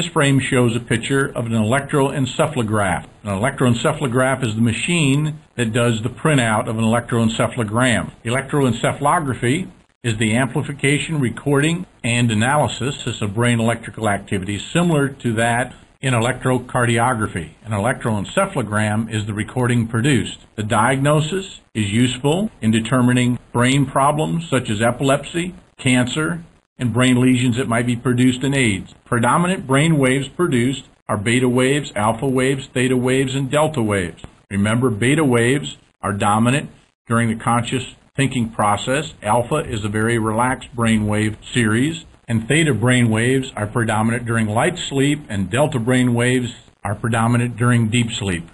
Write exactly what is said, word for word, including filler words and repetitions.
This frame shows a picture of an electroencephalograph. An electroencephalograph is the machine that does the printout of an electroencephalogram. Electroencephalography is the amplification, recording, and analysis of brain electrical activity, similar to that in electrocardiography. An electroencephalogram is the recording produced. The diagnosis is useful in determining brain problems such as epilepsy, cancer, and brain lesions that might be produced in AIDS. Predominant brain waves produced are beta waves, alpha waves, theta waves, and delta waves. Remember, beta waves are dominant during the conscious thinking process. Alpha is a very relaxed brain wave series, and theta brain waves are predominant during light sleep, and delta brain waves are predominant during deep sleep.